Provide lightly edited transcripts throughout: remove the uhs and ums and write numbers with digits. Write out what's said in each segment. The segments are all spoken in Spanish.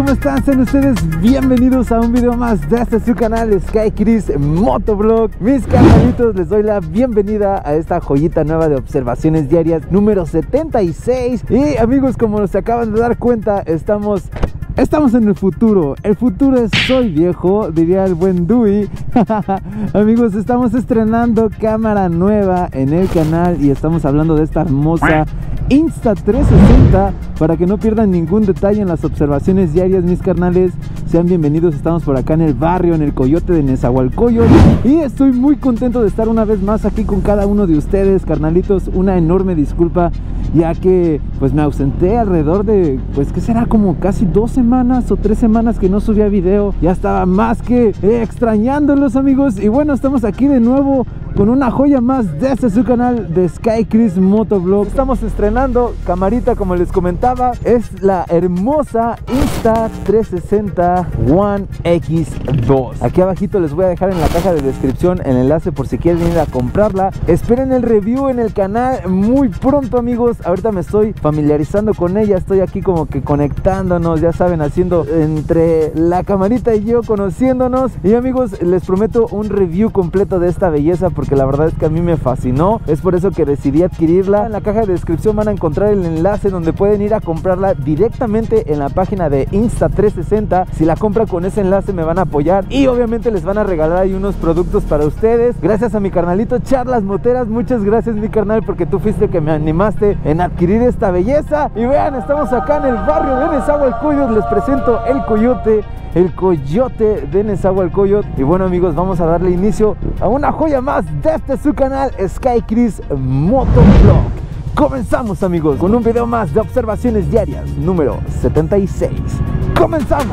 ¿cómo están? Sean ustedes bienvenidos a un video más de este su canal SkyyCris Motovlog. Mis carnalitos, les doy la bienvenida a esta joyita nueva de observaciones diarias número 76. Y amigos, como se acaban de dar cuenta, Estamos en el futuro. El futuro es soy viejo, diría el buen Dewey. Amigos, estamos estrenando cámara nueva en el canal y estamos hablando de esta hermosa Insta 360 para que no pierdan ningún detalle en las observaciones diarias, mis carnales. Sean bienvenidos, estamos por acá en el barrio, en el Coyote de Nezahualcóyotl, y estoy muy contento de estar una vez más aquí con cada uno de ustedes, carnalitos. Una enorme disculpa, ya que pues me ausenté alrededor de, pues que será como casi 2 semanas o 3 semanas que no subía video. Ya estaba más que extrañándolos, amigos. Y bueno, estamos aquí de nuevo con una joya más desde su canal de SkyyCris Motovlog. Estamos estrenando camarita, como les comentaba. Es la hermosa Insta 360 One X2. Aquí abajito les voy a dejar en la caja de descripción el enlace por si quieren ir a comprarla. Esperen el review en el canal muy pronto, amigos. Ahorita me estoy familiarizando con ella, estoy aquí como que conectándonos, ya saben, haciendo entre la camarita y yo, conociéndonos. Y amigos, les prometo un review completo de esta belleza, porque la verdad es que a mí me fascinó. Es por eso que decidí adquirirla. En la caja de descripción van a encontrar el enlace donde pueden ir a comprarla directamente en la página de Insta 360. Si la compran con ese enlace me van a apoyar, y obviamente les van a regalar ahí unos productos para ustedes. Gracias a mi carnalito Charlas Moteras. Muchas gracias, mi carnal, porque tú fuiste el que me animaste en adquirir esta belleza. Y vean, estamos acá en el barrio de Nezahualcóyotl. Les presento el Coyote, el Coyote de Nezahualcóyotl. Y bueno, amigos, vamos a darle inicio a una joya más desde su canal SkyyCris Motovlog. Comenzamos, amigos, con un video más de observaciones diarias número 76. ¡Comenzamos!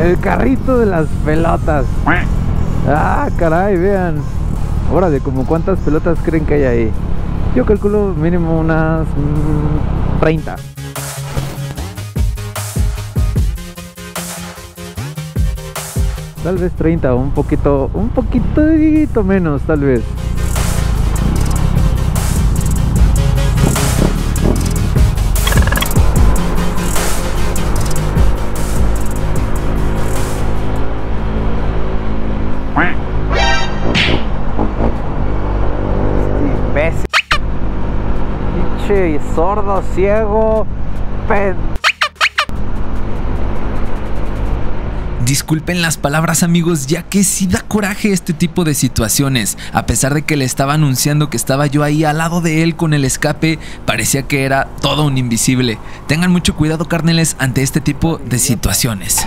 El carrito de las pelotas. Ah, caray, vean. Órale, como cuántas pelotas creen que hay ahí. Yo calculo mínimo unas 30. Tal vez 30 o un poquito menos, tal vez. Y sordo, ciego, Disculpen las palabras, amigos, ya que sí da coraje este tipo de situaciones. A pesar de que le estaba anunciando que estaba yo ahí al lado de él con el escape, parecía que era todo un invisible. Tengan mucho cuidado, carneles, ante este tipo de situaciones.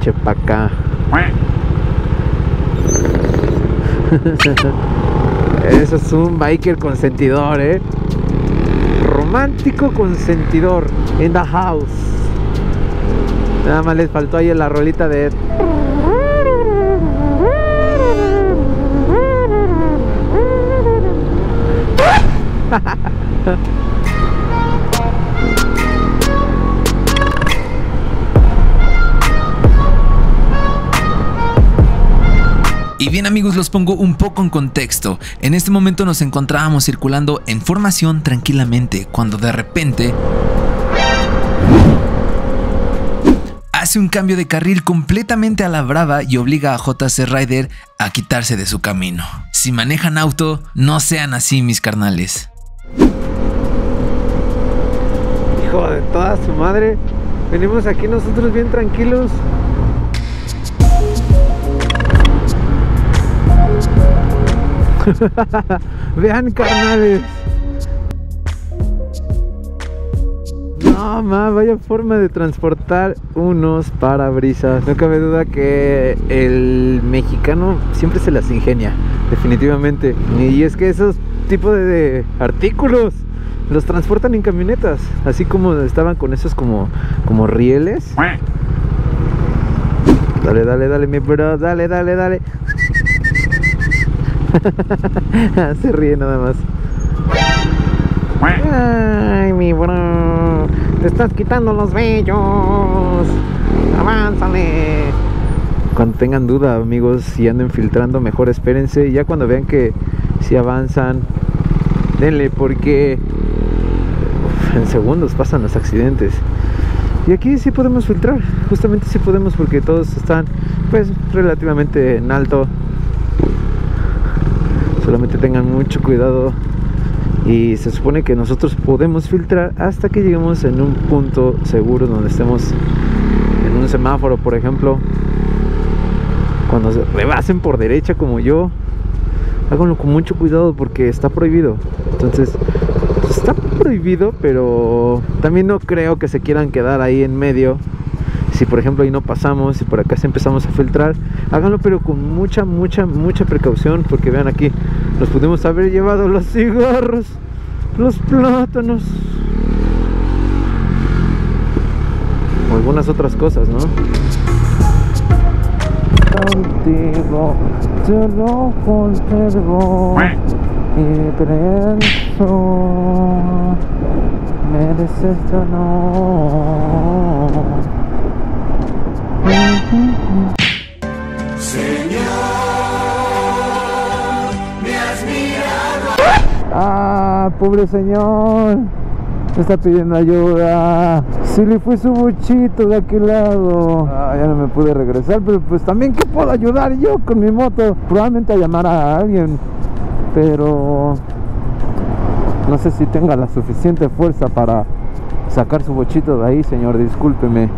Chepa acá. Eso es un biker consentidor, romántico consentidor in the house. Nada más les faltó ahí la rolita de Y bien, amigos, los pongo un poco en contexto. En este momento nos encontrábamos circulando en formación tranquilamente, cuando de repente hace un cambio de carril completamente a la brava y obliga a JC Rider a quitarse de su camino. Si manejan auto, no sean así, mis carnales. Hijo de toda su madre, venimos aquí nosotros bien tranquilos. Vean, carnales. No No, ma, vaya forma de transportar unos parabrisas. No cabe duda que el mexicano siempre se las ingenia, definitivamente. Y es que esos tipos de artículos los transportan en camionetas, así como estaban con esos como rieles. Dale, dale, dale, mi bro, dale, dale, dale. Se ríe nada más. Ay, mi bro, te estás quitando los vellos. Avánzale. Cuando tengan duda, amigos, si anden filtrando, mejor espérense. Ya cuando vean que si avanzan, denle, porque en segundos pasan los accidentes. Y aquí sí podemos filtrar, justamente sí podemos, porque todos están pues relativamente en alto. Solamente tengan mucho cuidado. Y se supone que nosotros podemos filtrar hasta que lleguemos en un punto seguro, donde estemos en un semáforo, por ejemplo. Cuando se rebasen por derecha como yo, háganlo con mucho cuidado porque está prohibido. Entonces, pues está prohibido, pero también no creo que se quieran quedar ahí en medio. Si por ejemplo ahí no pasamos, si por acá sí empezamos a filtrar, háganlo pero con mucha, mucha, mucha precaución. Porque vean aquí, nos pudimos haber llevado los cigarros, los plátanos o algunas otras cosas, ¿no? Contigo yo lo conservo y pienso, mereces tu honor. Señor, me has mirado. Ah, pobre señor, me está pidiendo ayuda. Si le fue su bochito de aquel lado. Ah, ya no me pude regresar, pero pues también que puedo ayudar yo con mi moto. Probablemente a llamar a alguien, pero no sé si tenga la suficiente fuerza para sacar su bochito de ahí, señor, discúlpeme.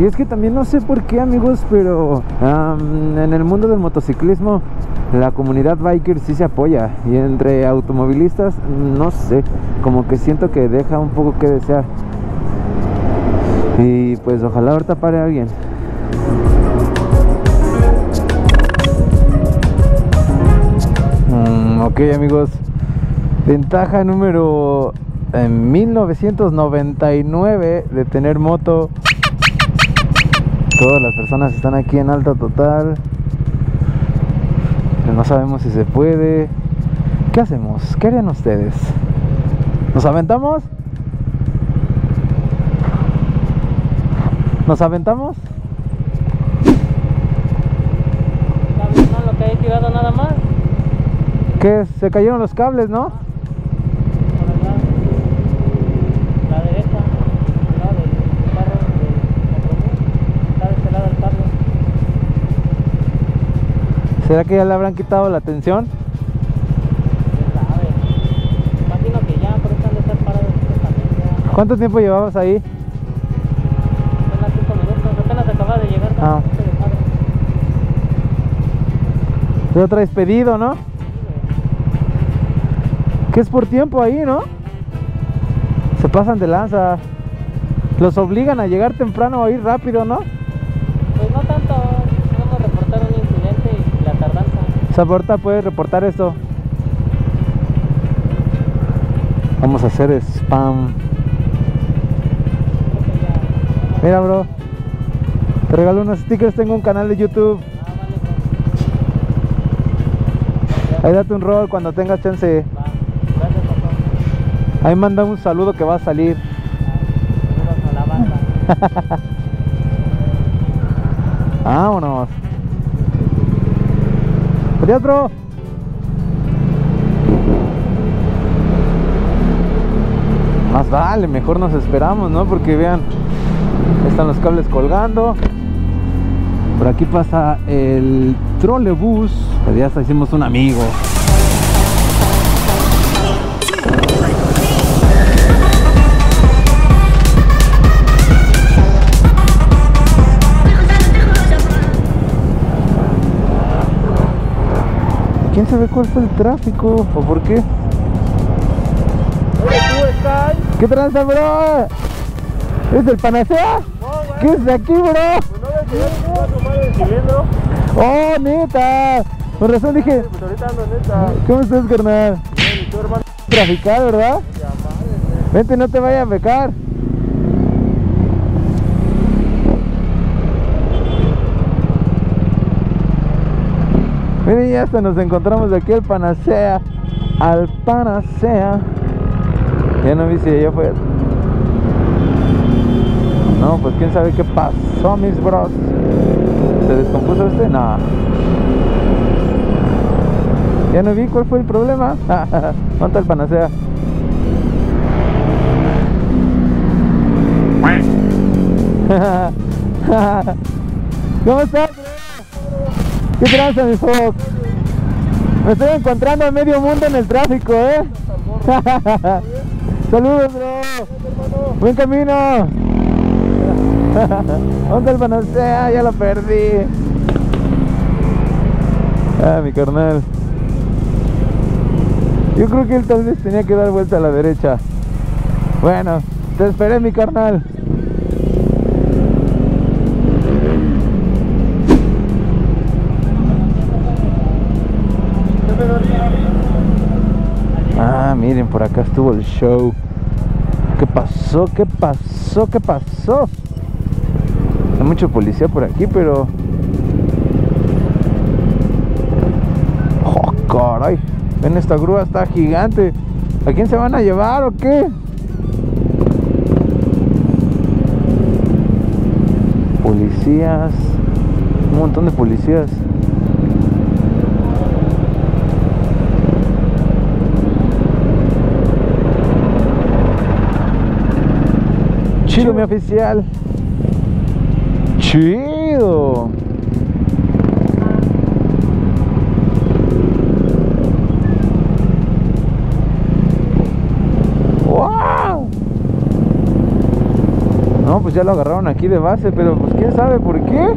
Y es que también no sé por qué, amigos, pero en el mundo del motociclismo la comunidad biker sí se apoya, y entre automovilistas, no sé, como que siento que deja un poco que desear. Y pues ojalá ahorita pare a alguien. Ok, amigos, ventaja número 1999 de tener moto. Todas las personas están aquí en alta total. No sabemos si se puede. ¿Qué hacemos? ¿Qué harían ustedes? ¿Nos aventamos? ¿Nos aventamos? ¿Cabrón, lo que hay tirado nada más? ¿Qué? Se cayeron los cables, ¿no? ¿Será que ya le habrán quitado la tensión? ¿Quién sabe? Imagino que ya, por eso han de estar parados también. ¿Cuánto tiempo llevabas ahí? Apenas 5 minutos, apenas acababa de llegar. Ah. Ya traes pedido, ¿no? Sí, que es por tiempo ahí, ¿no? Se pasan de lanza. Los obligan a llegar temprano o a ir rápido, ¿no? Pues no tanto. Ahorita puedes reportar esto. Vamos a hacer spam. Mira, bro, te regalo unos stickers, tengo un canal de YouTube. Ahí date un rol cuando tengas chance. Ahí manda un saludo que va a salir. Vámonos. Adiós, bro. Más vale, mejor nos esperamos, ¿no? Porque vean, están los cables colgando. Por aquí pasa el trolebús. Ya hasta hicimos un amigo. ¿Quién sabe cuál fue el tráfico o por qué? ¿Tú estás? ¿Qué tranza, bro? ¿Es el Panacea? No, ¿qué es de aquí, bro? No, oh, neta. Por razón dije. Pues ahorita ando, neta. ¿Cómo estás, carnal? Bien, ¿y tú, hermano? Traficar, ¿verdad? Ya, madre. Vente, no te vayas a pecar. Miren, ya hasta nos encontramos de aquí al Panacea. Al Panacea. Ya no vi si allá fue. No, pues quién sabe qué pasó, mis bros. ¿Se descompuso este? No. Ya no vi cuál fue el problema. ¿Cuánto el Panacea? ¿Cómo estás? ¿Qué tranza, mis ojos? Me estoy encontrando a medio mundo en el tráfico, ¿eh? Saludos, bro. Buen camino. ¿Dónde el Panacea? Ya lo perdí. Ah, mi carnal. Yo creo que él tal vez tenía que dar vuelta a la derecha. Bueno, te esperé, mi carnal. Ah, miren, por acá estuvo el show. ¿Qué pasó? ¿Qué pasó? ¿Qué pasó? Hay mucho policía por aquí, pero... ¡Oh, caray! Ven, esta grúa está gigante. ¿A quién se van a llevar o qué? Policías. Un montón de policías. Chido, mi oficial. Chido. ¡Wow! No, pues ya lo agarraron aquí de base, pero pues quién sabe por qué.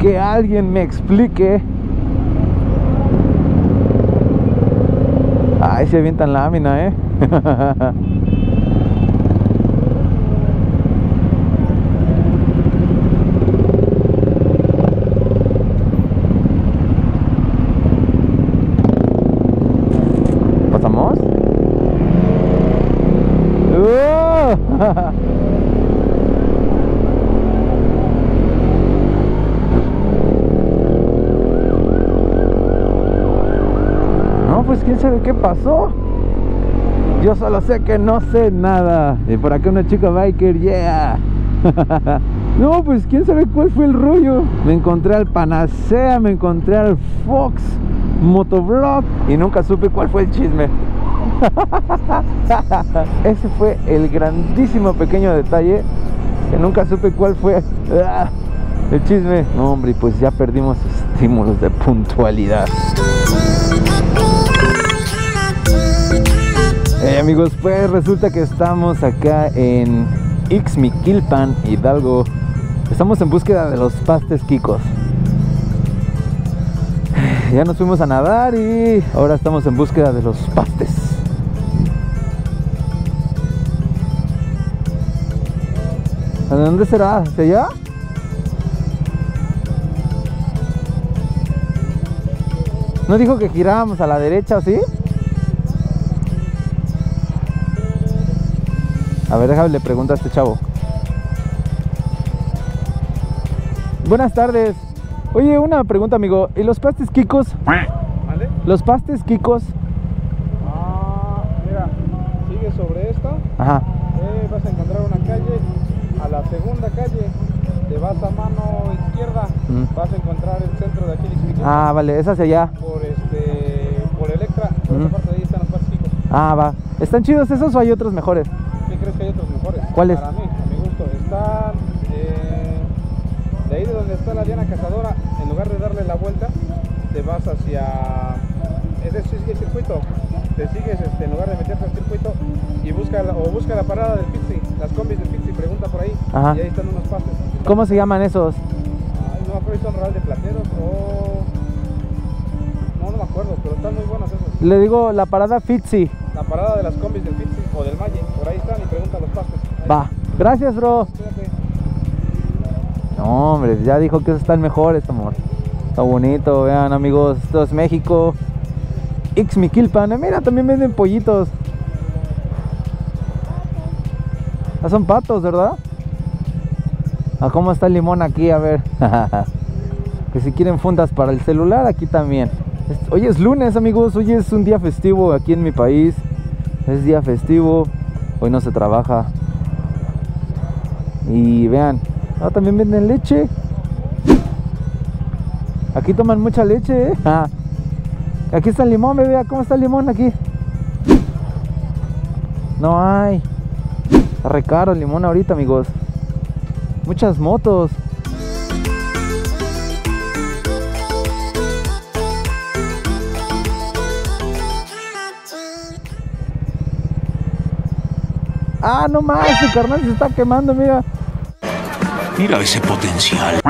Que alguien me explique. Ay, se avientan lámina, ¿eh? ¿Quién sabe qué pasó? Yo solo sé que no sé nada. Y por acá una chica biker, yeah. No, pues quién sabe cuál fue el rollo. Me encontré al Panacea, me encontré al Fox Motovlog y nunca supe cuál fue el chisme. Ese fue el grandísimo pequeño detalle, que nunca supe cuál fue el chisme. No, hombre, pues ya perdimos estímulos de puntualidad. Hey amigos, pues resulta que estamos acá en Ixmiquilpan, Hidalgo. Estamos en búsqueda de los pastes quicos. Ya nos fuimos a nadar y ahora estamos en búsqueda de los pastes. ¿A dónde será? ¿Hacia allá? ¿No dijo que girábamos a la derecha, sí? A ver, déjame le pregunto a este chavo. Buenas tardes. Oye, una pregunta, amigo. ¿Y los pastes quicos? ¿Vale? ¿Los pastes quicos? Ah, mira, sigue sobre esta. Ajá. Vas a encontrar una calle. A la segunda calle te vas a mano izquierda. Vas a encontrar el centro de aquí. Ah, vale, es hacia allá. Por Electra. Por esa parte de ahí están los pastes quicos. Ah, va. ¿Están chidos esos o hay otros mejores? ¿Crees que hay otros mejores? ¿Cuáles? Para mí, a mi gusto, está de ahí de donde está la Diana Cazadora. En lugar de darle la vuelta, te vas hacia... Ese sigue el circuito. Te sigues, en lugar de meterte al circuito, y busca la parada del Pizzi, las combis del Pizzi, pregunta por ahí. Ajá. Y ahí están unos pastes. ¿Cómo se llaman esos? Ay, no, creo que son Real de Plateros o... No me acuerdo, pero están muy buenos esos. Le digo la parada Pizzi. La parada de las combis del Pizzi o del Malle, por ahí están y pregunta los pastes. Va, Gracias, bro. No, hombre, ya dijo que esos están mejores, amor. Está bonito, vean, amigos. Esto es México. Ixmiquilpan. Mira, también venden pollitos. Ah, son patos, ¿verdad? Ah, ¿cómo está el limón aquí? A ver. Que si quieren fundas para el celular, aquí también. Hoy es lunes, amigos. Hoy es un día festivo aquí en mi país. Es día festivo. Hoy no se trabaja. Y vean. Ah, también venden leche. Aquí toman mucha leche, ¿eh? Ah. Aquí está el limón, bebé. ¿Cómo está el limón aquí? No hay. Está re caro el limón ahorita, amigos. Muchas motos. Ah, no más, el carnal se está quemando, mira. Mira ese potencial.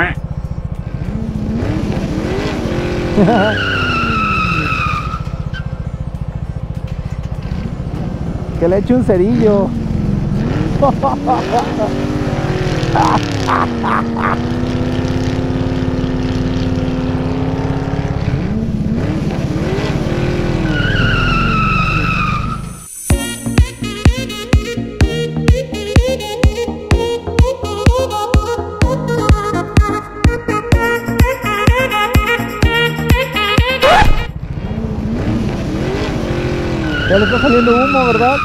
Que le eche un cerillo. Ya le está saliendo humo, ¿verdad?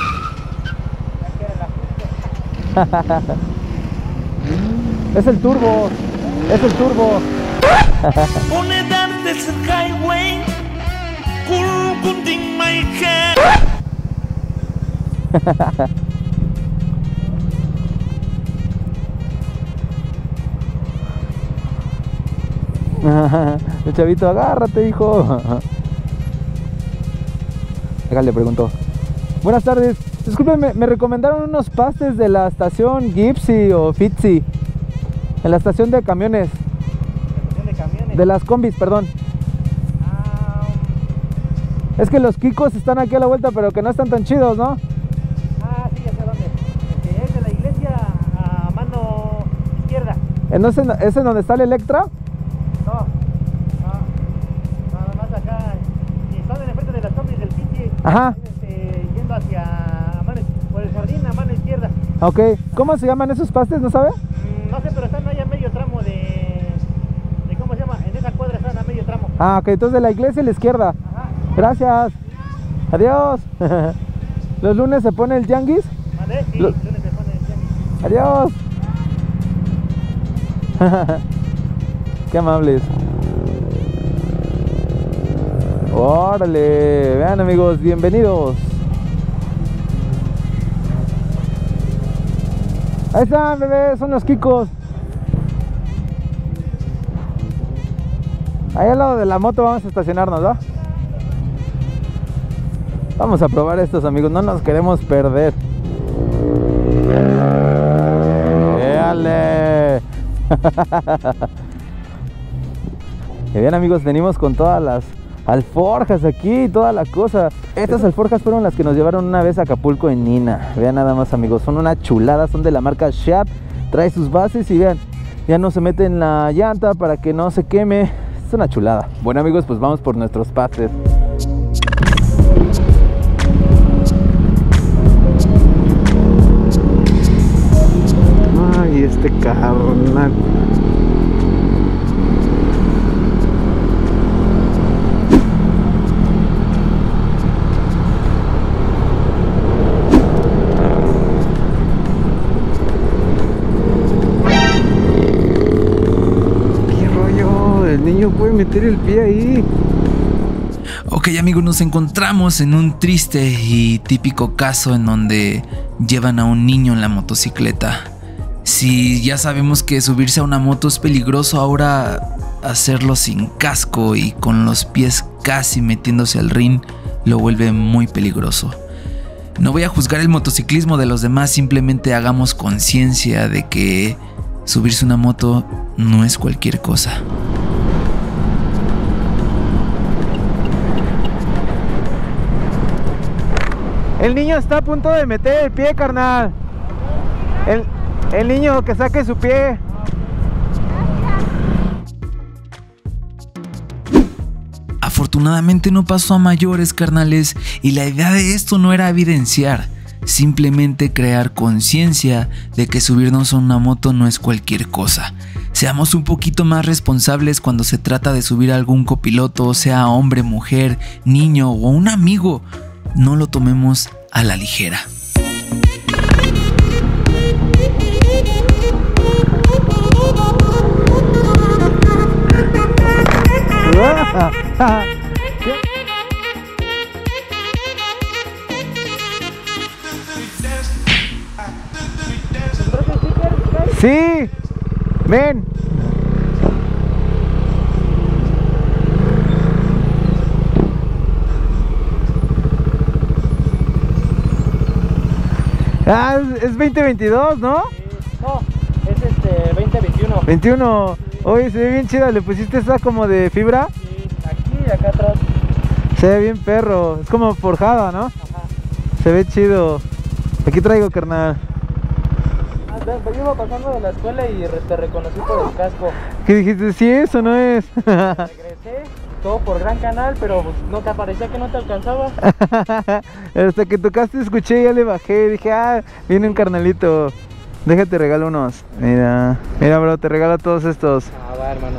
Es el turbo, es el turbo. El chavito, agárrate, hijo. Acá le preguntó. Buenas tardes. Disculpenme, me recomendaron unos pastes de la estación Gipsy o Fitzy. En la estación de camiones. ¿La estación de camiones? De las combis, perdón. Ah, es que los Kikos están aquí a la vuelta, pero que no están tan chidos, ¿no? Ah, sí, ya sé dónde. Es de la iglesia a mano izquierda. ¿Es en donde está el Electra? No, no, nada más acá. Y están en el frente de las combis del Fitzy. Ajá. Yendo hacia... por el jardín a mano izquierda. Ok, ¿cómo se llaman esos pastes? ¿No sabe? No sé, pero están allá a medio tramo de ¿cómo se llama? En esa cuadra están a medio tramo. Ah, ok, entonces de la iglesia a la izquierda. Ajá. Gracias. Adiós. ¿Los lunes se pone el tianguis? ¿Vale? Sí, los lunes se pone el tianguis. Adiós. Qué amables. Órale, vean, amigos, bienvenidos. Ahí están, bebés, son los Kikos. Ahí al lado de la moto vamos a estacionarnos, ¿va? Vamos a probar estos, amigos, no nos queremos perder. ¡Véale! Y bien, amigos, venimos con todas las alforjas aquí, toda la cosa. Estas alforjas fueron las que nos llevaron una vez a Acapulco en Nina. Vean nada más, amigos, son una chulada, son de la marca Shad. Trae sus bases y vean, ya no se mete en la llanta para que no se queme. Es una chulada. Bueno, amigos, pues vamos por nuestros pastes. Ay, este carnal. Meter el pie ahí. Ok, amigos, nos encontramos en un triste y típico caso en donde llevan a un niño en la motocicleta. Si ya sabemos que subirse a una moto es peligroso, ahora hacerlo sin casco y con los pies casi metiéndose al rin lo vuelve muy peligroso. No voy a juzgar el motociclismo de los demás, simplemente hagamos conciencia de que subirse a una moto no es cualquier cosa. El niño está a punto de meter el pie, carnal. El, El niño que saque su pie. Afortunadamente no pasó a mayores, carnales, y la idea de esto no era evidenciar, simplemente crear conciencia de que subirnos a una moto no es cualquier cosa. Seamos un poquito más responsables cuando se trata de subir a algún copiloto, sea hombre, mujer, niño o un amigo. No lo tomemos a la ligera. Sí, ven. Ah, es 2022, ¿no? No, es 2021. 21. Oye, se ve bien chida. ¿Le pusiste esa como de fibra? Sí, aquí y acá atrás. Se ve bien perro. Es como forjada, ¿no? Ajá. Se ve chido. Aquí traigo, carnal. Yo iba pasando de la escuela y te reconocí por el casco. ¿Qué dijiste? Sí, eso no es. Regresé, todo por Gran Canal, pero no te parecía que no te alcanzaba. Hasta que tocaste, escuché y ya le bajé. Dije, ah, viene un carnalito. Déjate, regalo unos. Mira, mira, bro, te regalo todos estos. Ah, va, hermano.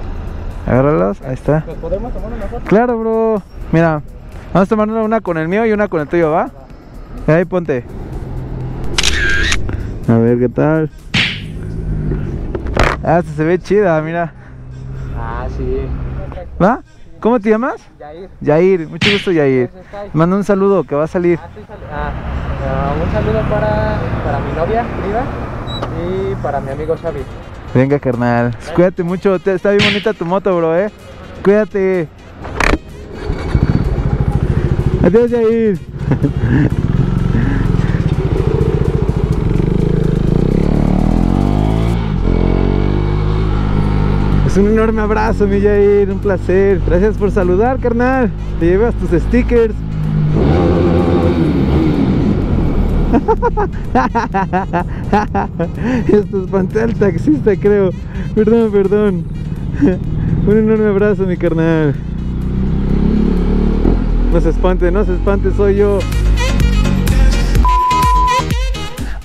Agárralos, ahí está. ¿Los podemos tomar una foto? Claro, bro. Mira, vamos a tomar una con el mío y una con el tuyo, ¿va? Va. Ahí ponte. A ver qué tal. Ah, se ve chida, mira. Ah, sí. ¿Va? ¿Cómo te llamas? Yair. Yair, mucho gusto, Yair. Manda un saludo que va a salir. Ah, sí, un saludo para mi novia, Frida, y para mi amigo Xavi. Venga, carnal. Cuídate mucho, está bien bonita tu moto, bro, eh. Cuídate. Adiós, Yair. Es un enorme abrazo, mi Jair, un placer. Gracias por saludar, carnal. Te llevas tus stickers. Esto espanté al taxista, creo. Perdón, perdón. Un enorme abrazo, mi carnal. No se espante, soy yo.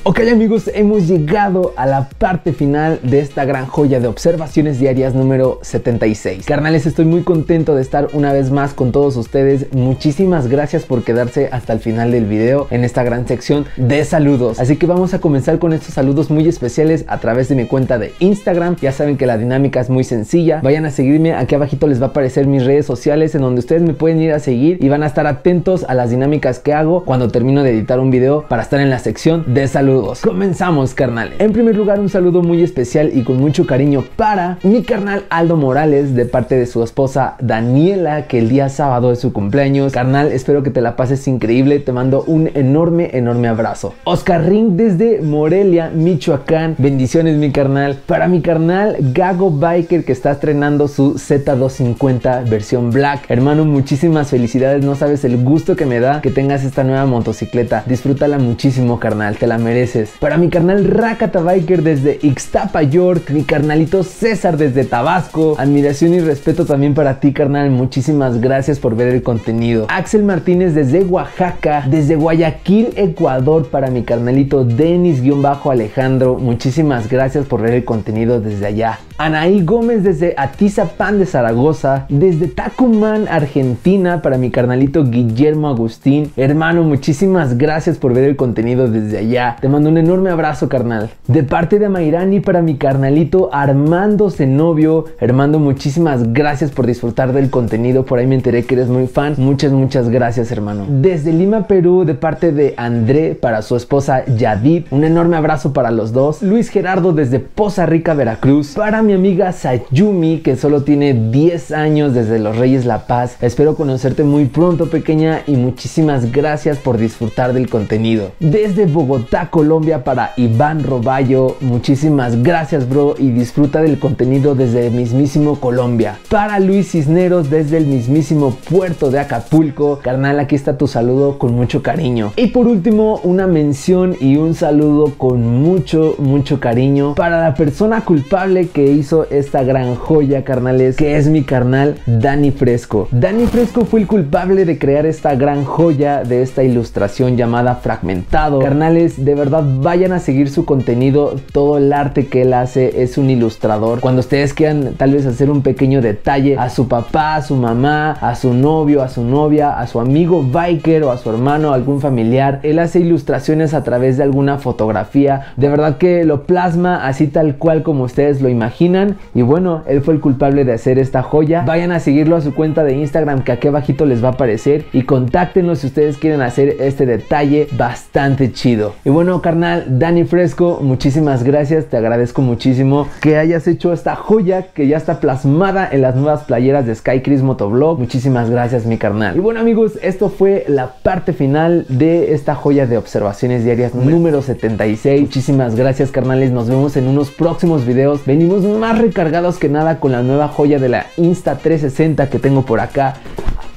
Ok, amigos, hemos llegado a la parte final de esta gran joya de observaciones diarias número 76. Carnales, estoy muy contento de estar una vez más con todos ustedes. Muchísimas gracias por quedarse hasta el final del video en esta gran sección de saludos. Así que vamos a comenzar con estos saludos muy especiales a través de mi cuenta de Instagram. Ya saben que la dinámica es muy sencilla. Vayan a seguirme, aquí abajito les va a aparecer mis redes sociales en donde ustedes me pueden ir a seguir y van a estar atentos a las dinámicas que hago cuando termino de editar un video para estar en la sección de saludos. Comenzamos, carnal. En primer lugar, un saludo muy especial y con mucho cariño para mi carnal Aldo Morales, de parte de su esposa Daniela, que el día sábado es su cumpleaños. Carnal, espero que te la pases increíble. Te mando un enorme, enorme abrazo. Oscar Ring desde Morelia, Michoacán. Bendiciones, mi carnal. Para mi carnal Gago Biker, que está estrenando su Z250 versión Black. Hermano, muchísimas felicidades. No sabes el gusto que me da que tengas esta nueva motocicleta. Disfrútala muchísimo, carnal. Te la mereces. Para mi carnal Rakata Biker desde Ixtapa York, mi carnalito César desde Tabasco, admiración y respeto también para ti, carnal, muchísimas gracias por ver el contenido. Axel Martínez desde Oaxaca, desde Guayaquil, Ecuador, para mi carnalito Denis-Alejandro, muchísimas gracias por ver el contenido desde allá. Anaí Gómez desde Atizapán de Zaragoza, desde Tucumán, Argentina, para mi carnalito Guillermo Agustín. Hermano, muchísimas gracias por ver el contenido desde allá. Te mando un enorme abrazo, carnal. De parte de Mayrani para mi carnalito Armando Zenobio. Armando, muchísimas gracias por disfrutar del contenido. Por ahí me enteré que eres muy fan. Muchas, muchas gracias, hermano. Desde Lima, Perú, de parte de André para su esposa Yadid. Un enorme abrazo para los dos. Luis Gerardo desde Poza Rica, Veracruz. Para mi amiga Sayumi, que solo tiene 10 años desde Los Reyes La Paz. Espero conocerte muy pronto, pequeña. Y muchísimas gracias por disfrutar del contenido. Desde Bogotá, Colombia para Iván Roballo. Muchísimas gracias, bro, y disfruta del contenido desde el mismísimo Colombia. Para Luis Cisneros desde el mismísimo puerto de Acapulco. Carnal, aquí está tu saludo con mucho cariño. Y por último, una mención y un saludo con mucho cariño para la persona culpable que hizo esta gran joya, carnales, que es mi carnal Dani Fresco. Dani Fresco fue el culpable de crear esta gran joya, de esta ilustración llamada Fragmentado. Carnales, de verdad vayan a seguir su contenido. Todo el arte que él hace, es un ilustrador. Cuando ustedes quieran tal vez hacer un pequeño detalle a su papá, a su mamá, a su novio, a su novia, a su amigo biker o a su hermano, a algún familiar, él hace ilustraciones a través de alguna fotografía. De verdad que lo plasma así tal cual como ustedes lo imaginan. Y bueno, él fue el culpable de hacer esta joya. Vayan a seguirlo a su cuenta de Instagram, que aquí abajito les va a aparecer, y contáctenlo si ustedes quieren hacer este detalle bastante chido. Y bueno, carnal Dani Fresco, muchísimas gracias. Te agradezco muchísimo que hayas hecho esta joya que ya está plasmada en las nuevas playeras de SkyyCris Motovlog. Muchísimas gracias, mi carnal. Y bueno, amigos, esto fue la parte final de esta joya de observaciones diarias número 76. Muchísimas gracias, carnales. Nos vemos en unos próximos videos. Venimos más recargados que nada con la nueva joya de la Insta 360 que tengo por acá.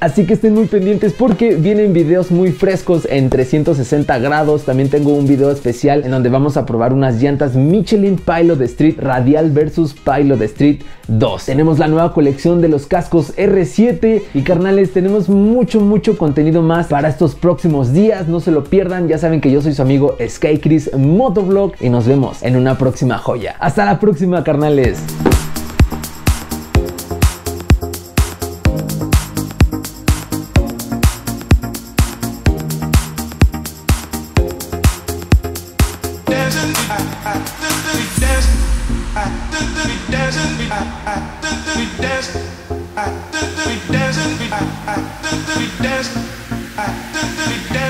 Así que estén muy pendientes porque vienen videos muy frescos en 360 grados. También tengo un video especial en donde vamos a probar unas llantas Michelin Pilot Street Radial versus Pilot Street 2. Tenemos la nueva colección de los cascos R7. Y carnales, tenemos mucho contenido más para estos próximos días. No se lo pierdan. Ya saben que yo soy su amigo SkyyCris Motovlog. Y nos vemos en una próxima joya. Hasta la próxima, carnales. We dance.